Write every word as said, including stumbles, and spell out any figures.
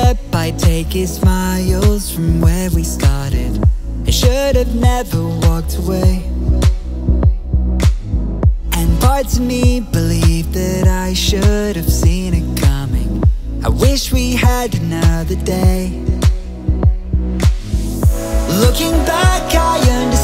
step I take is miles from where we started. I should have never walked away, and parts of me believe that I should have seen it coming. I wish we had another day. Looking back, I understand.